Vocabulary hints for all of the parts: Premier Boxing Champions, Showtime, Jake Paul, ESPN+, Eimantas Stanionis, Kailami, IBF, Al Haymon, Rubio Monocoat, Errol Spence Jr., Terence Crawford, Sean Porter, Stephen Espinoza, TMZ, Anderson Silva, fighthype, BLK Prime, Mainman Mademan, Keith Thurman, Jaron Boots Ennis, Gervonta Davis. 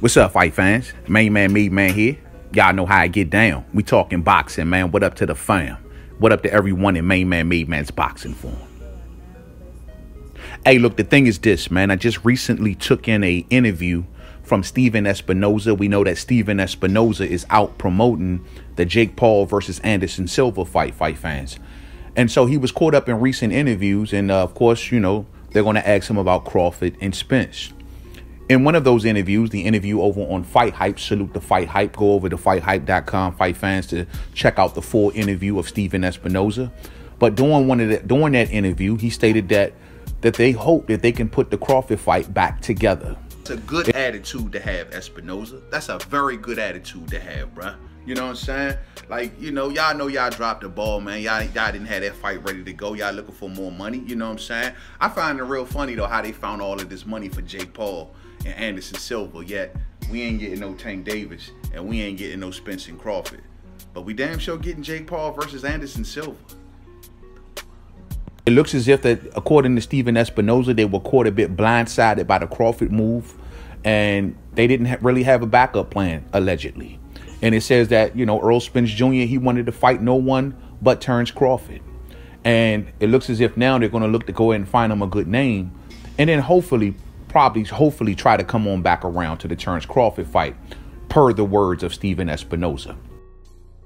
What's up, fight fans? Mainman Mademan here. Y'all know how I get down. We talking boxing, man. What up to the fam? What up to everyone in Mainman Mademan's boxing forum? Hey, look, the thing is this, man. I just recently took in an interview from Stephen Espinoza. We know that Stephen Espinoza is out promoting the Jake Paul versus Anderson Silva fight, fight fans. And so he was caught up in recent interviews. And of course, you know, they're going to ask him about Crawford and Spence. In one of those interviews, the interview over on Fight Hype, salute the Fight Hype, go over to fighthype.com, fight fans, to check out the full interview of Stephen Espinoza. But during that interview, he stated that they hope that they can put the Crawford fight back together. It's a good attitude to have, Espinoza. That's a very good attitude to have, bruh. You know what I'm saying? Like, you know y'all dropped the ball, man. Y'all didn't have that fight ready to go. Y'all looking for more money. You know what I'm saying? I find it real funny, though, how they found all of this money for Jake Paul and Anderson Silva, yet we ain't getting no Tank Davis and we ain't getting no Spence and Crawford. But we damn sure getting Jake Paul versus Anderson Silva. It looks as if that, according to Stephen Espinoza, they were caught a bit blindsided by the Crawford move, and they didn't really have a backup plan, allegedly. And it says that, you know, Errol Spence Jr., he wanted to fight no one but Terence Crawford. And it looks as if now they're going to look to go ahead and find him a good name. And then hopefully try to come on back around to the Terence Crawford fight, per the words of Stephen Espinoza.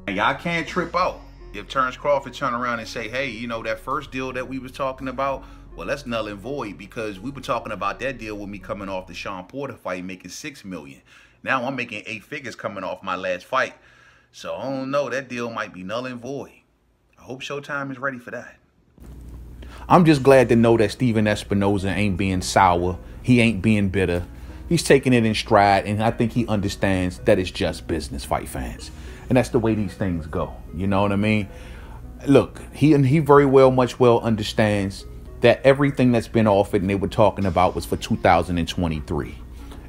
Y'all can't trip out. If Terence Crawford turn around and say, hey, you know, that first deal that we was talking about, well, that's null and void, because we were talking about that deal with me coming off the Sean Porter fight making $6 million. Now I'm making 8 figures coming off my last fight. So I don't know, that deal might be null and void. I hope Showtime is ready for that. I'm just glad to know that Stephen Espinoza ain't being sour. He ain't being bitter. He's taking it in stride, and I think he understands that it's just business, fight fans. And that's the way these things go. You know what I mean? Look, he very well, much well understands that everything that's been offered and they were talking about was for 2023.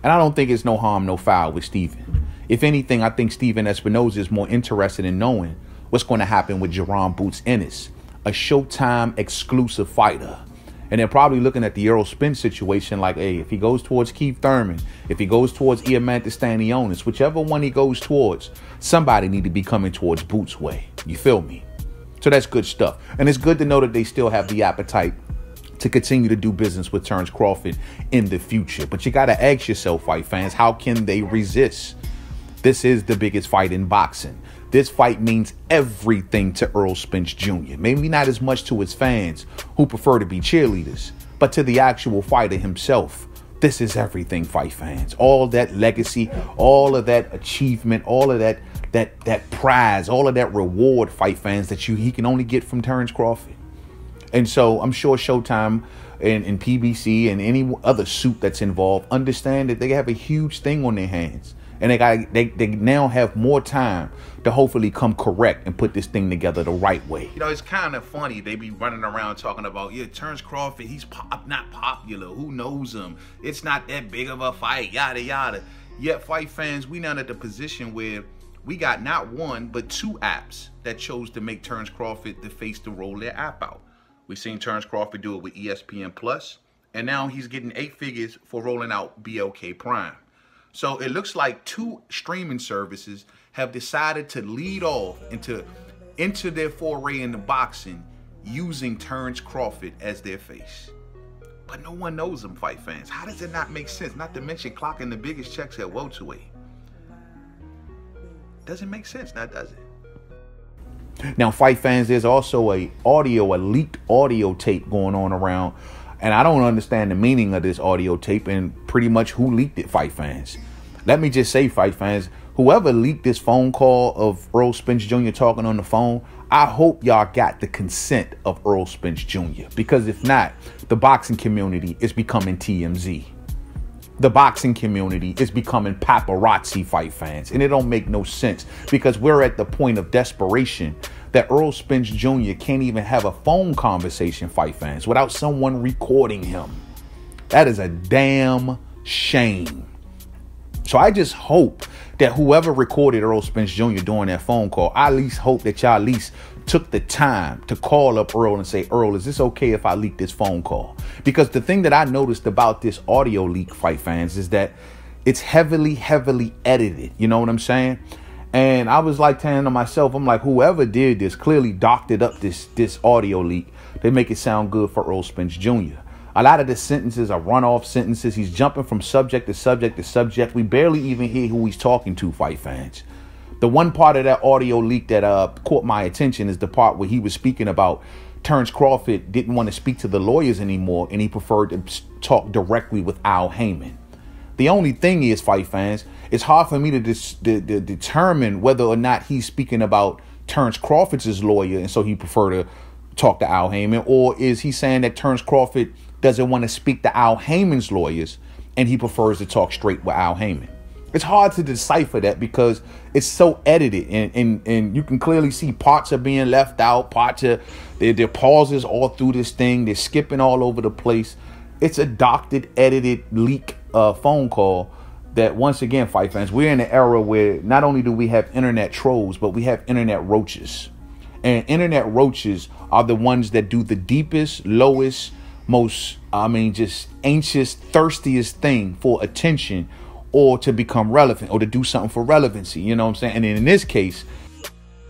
And I don't think it's no harm, no foul with Stephen. If anything, I think Stephen Espinoza is more interested in knowing what's going to happen with Jaron Boots Ennis, a Showtime exclusive fighter. And they're probably looking at the Errol Spence situation like, hey, if he goes towards Keith Thurman, if he goes towards Eimantas Stanionis, whichever one he goes towards, somebody need to be coming towards Boots' way. You feel me? So that's good stuff. And it's good to know that they still have the appetite to continue to do business with Terence Crawford in the future. But you got to ask yourself, fight fans, how can they resist? This is the biggest fight in boxing. This fight means everything to Errol Spence Jr. Maybe not as much to his fans, who prefer to be cheerleaders, but to the actual fighter himself. This is everything, fight fans. All that legacy, all of that achievement, all of that prize, all of that reward, fight fans, that he can only get from Terence Crawford. And so I'm sure Showtime and PBC and any other suit that's involved understand that they have a huge thing on their hands. And they now have more time to hopefully come correct and put this thing together the right way. You know, it's kind of funny. They be running around talking about, yeah, Terence Crawford, he's not popular. Who knows him? It's not that big of a fight, yada, yada. Yet, fight fans, we now at the position where we got not one, but two apps that chose to make Terence Crawford the face to roll their app out. We've seen Terence Crawford do it with ESPN+, and now he's getting 8 figures for rolling out BLK Prime. So it looks like two streaming services have decided to lead off into their foray into boxing using Terence Crawford as their face. But no one knows him, fight fans. How does it not make sense? Not to mention clocking the biggest checks at welterweight. Doesn't make sense now, does it? Now, fight fans, there's also a leaked audio tape going on around. And I don't understand the meaning of this audio tape and pretty much who leaked it, fight fans. Let me just say, fight fans, whoever leaked this phone call of Errol Spence Jr. talking on the phone, I hope y'all got the consent of Errol Spence Jr. Because if not, the boxing community is becoming TMZ. The boxing community is becoming paparazzi, fight fans. And it don't make no sense, because we're at the point of desperation that Errol Spence Jr. can't even have a phone conversation, fight fans, without someone recording him. That is a damn shame. So I just hope that whoever recorded Errol Spence Jr. during that phone call, I at least hope that y'all at least took the time to call up Errol and say, Errol, is this okay if I leak this phone call? Because the thing that I noticed about this audio leak, fight fans, is that it's heavily edited. You know what I'm saying? And I was like telling myself, I'm like, whoever did this clearly doctored up this audio leak. They make it sound good for Errol Spence Jr. A lot of the sentences are run-off sentences. He's jumping from subject to subject to subject. We barely even hear who he's talking to, fight fans. The one part of that audio leak that caught my attention is the part where he was speaking about Terence Crawford didn't want to speak to the lawyers anymore, and he preferred to talk directly with Al Haymon. The only thing is, fight fans, it's hard for me to determine whether or not he's speaking about Terence Crawford's lawyer, and so he preferred to talk to Al Haymon, or is he saying that Terence Crawford doesn't want to speak to Al Heyman's lawyers and he prefers to talk straight with Al Haymon? It's hard to decipher that because it's so edited, and you can clearly see parts are being left out, parts are there pauses all through this thing, they're skipping all over the place. It's a doctored, edited leak phone call that, once again, fight fans, we're in an era where not only do we have internet trolls, but we have internet roaches. And internet roaches are the ones that do the deepest, lowest, most, just anxious, thirstiest thing for attention or to become relevant or to do something for relevancy. You know what I'm saying? And in this case,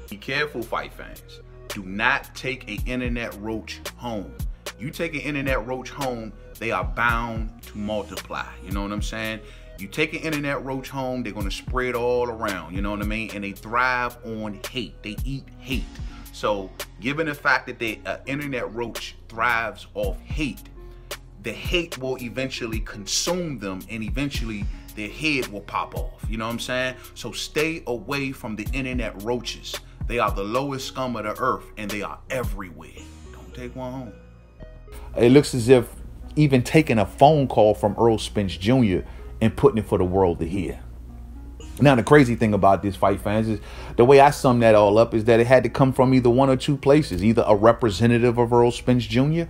be careful, fight fans. Do not take an internet roach home. You take an internet roach home, they are bound to multiply. You know what I'm saying? You take an internet roach home, they're going to spread all around. You know what I mean? And they thrive on hate. They eat hate. So given the fact that the internet roach thrives off hate, the hate will eventually consume them and eventually their head will pop off. You know what I'm saying? So stay away from the internet roaches. They are the lowest scum of the earth and they are everywhere. Don't take one home. It looks as if even taking a phone call from Errol Spence Jr. and putting it for the world to hear. Now, the crazy thing about this, fight fans, is the way I sum that all up is that it had to come from either one or two places, either a representative of Errol Spence Jr.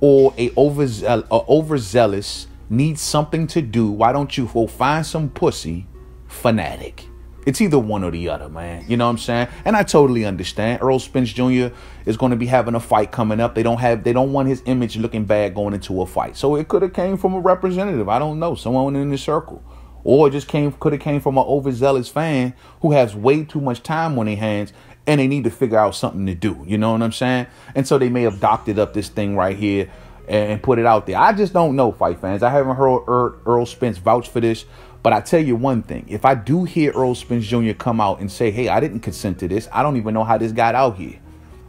or a overzealous, needs something to do, why don't you go find some pussy fanatic. It's either one or the other, man. You know what I'm saying? And I totally understand. Errol Spence Jr. is going to be having a fight coming up. They don't want his image looking bad going into a fight. So it could have came from a representative. I don't know. Someone in the circle. Or it just could have came from an overzealous fan who has way too much time on their hands and they need to figure out something to do. You know what I'm saying? And so they may have doctored up this thing right here and put it out there. I just don't know, fight fans. I haven't heard Errol Spence vouch for this. But I tell you one thing, if I do hear Errol Spence Jr. come out and say, hey, I didn't consent to this, I don't even know how this got out here.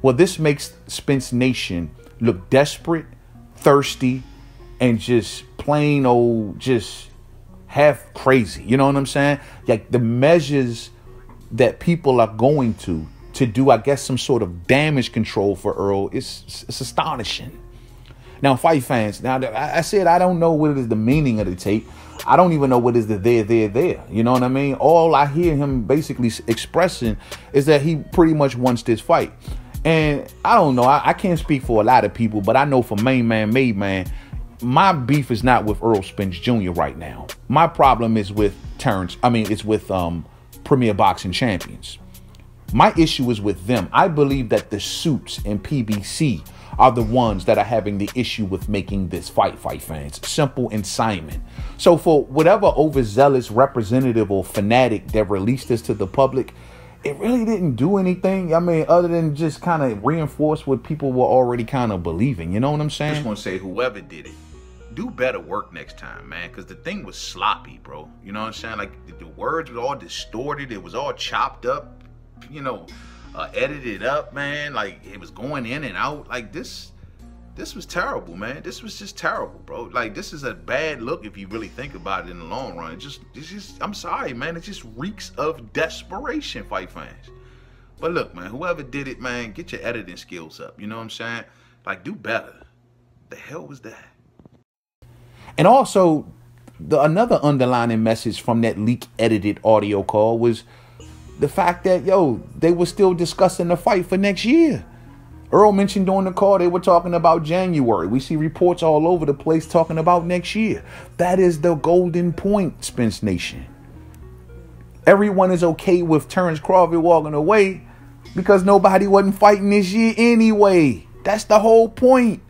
Well, this makes Spence Nation look desperate, thirsty, and just plain old, just half crazy. You know what I'm saying? Like the measures that people are going to do, I guess, some sort of damage control for Errol, it's astonishing. Now, fight fans, now I said I don't know what is the meaning of the tape. I don't even know what is the there. You know what I mean? All I hear him basically expressing is that he pretty much wants this fight. And I don't know. I can't speak for a lot of people, but I know for Mainman Mademan, my beef is not with Errol Spence Jr. right now. My problem is with Premier Boxing Champions. My issue is with them. I believe that the suits and PBC are the ones that are having the issue with making this fight, fight fans. Simple and Simon. So for whatever overzealous representative or fanatic that released this to the public, it really didn't do anything. I mean, other than just kind of reinforce what people were already kind of believing. You know what I'm saying? I just want to say, whoever did it, do better work next time, man, because the thing was sloppy, bro. You know what I'm saying? Like, the words were all distorted. It was all chopped up, you know, edited up, man. Like, it was going in and out. Like, this was terrible, man. This was just terrible, bro. Like, this is a bad look if you really think about it in the long run. It's just I'm sorry, man, it just reeks of desperation, fight fans. But look, man, whoever did it, man, get your editing skills up. You know what I'm saying? Like, do better. The hell was that? And also, another underlining message from that leak edited audio call was the fact that, yo, they were still discussing the fight for next year. Errol mentioned during the call they were talking about January. We see reports all over the place talking about next year. That is the golden point, Spence Nation. Everyone is okay with Terence Crawford walking away because nobody wasn't fighting this year anyway. That's the whole point.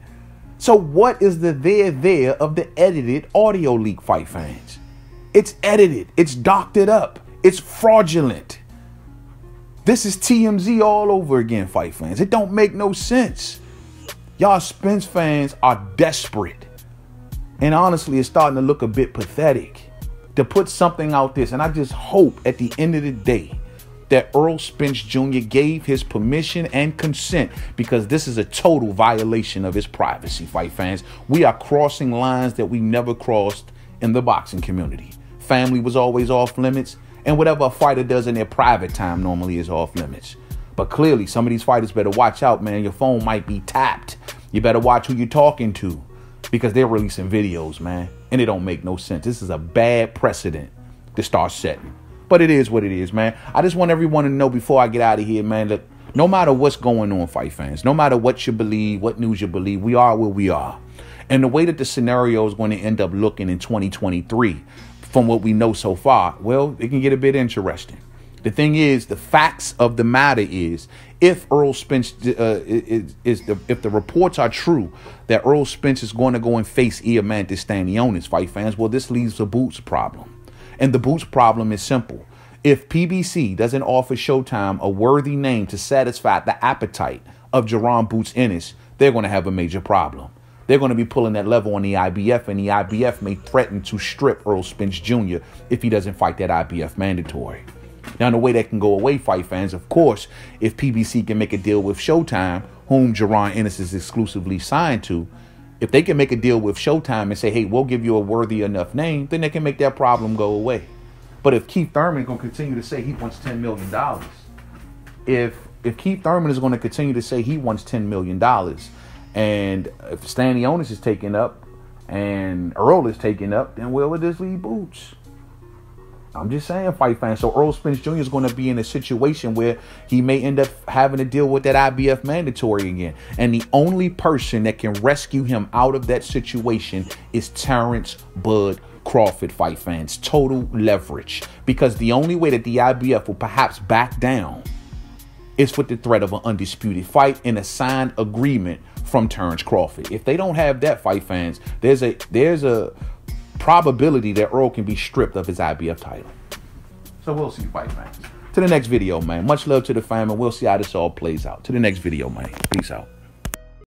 So what is the there of the edited audio leak, fight fans? It's edited. It's doctored up. It's fraudulent. This is TMZ all over again, fight fans. It don't make no sense. Y'all Spence fans are desperate. And honestly, it's starting to look a bit pathetic to put something out this. And I just hope at the end of the day that Errol Spence Jr. gave his permission and consent, because this is a total violation of his privacy, fight fans. We are crossing lines that we never crossed in the boxing community. Family was always off limits, and whatever a fighter does in their private time normally is off limits. But clearly, some of these fighters better watch out, man. Your phone might be tapped. You better watch who you're talking to, because they're releasing videos, man. And it don't make no sense. This is a bad precedent to start setting. But it is what it is, man. I just want everyone to know before I get out of here, man, look, no matter what's going on, fight fans, no matter what you believe, what news you believe, we are where we are. And the way that the scenario is going to end up looking in 2023, from what we know so far, well, it can get a bit interesting. The thing is, the facts of the matter is, if Errol Spence if the reports are true that Errol Spence is going to go and face Eimantas Stanionis, fight fans, well, this leaves a Boots problem. And the Boots problem is simple. If PBC doesn't offer Showtime a worthy name to satisfy the appetite of Jaron Boots Ennis, they're going to have a major problem. They're going to be pulling that level on the IBF, and the IBF may threaten to strip Errol Spence Jr. if he doesn't fight that IBF mandatory. Now, in a way that can go away, fight fans, of course, if PBC can make a deal with Showtime, whom Jaron Ennis is exclusively signed to, if they can make a deal with Showtime and say, hey, we'll give you a worthy enough name, then they can make that problem go away. But if Keith Thurman is going to continue to say he wants $10 million, if Keith Thurman is going to continue to say he wants $10 million, and if Stanionis is taken up and Earl is taken up, then will it just leave Boots? I'm just saying, fight fans. So Errol Spence Jr. is going to be in a situation where he may end up having to deal with that IBF mandatory again. And the only person that can rescue him out of that situation is Terence Bud Crawford, fight fans. Total leverage. Because the only way that the IBF will perhaps back down is with the threat of an undisputed fight and a signed agreement from Terence Crawford. If they don't have that, fight fans, there's a probability that Earl can be stripped of his IBF title. So we'll see, fight fans. To the next video, man. Much love to the fam, and we'll see how this all plays out. To the next video, man. Peace out.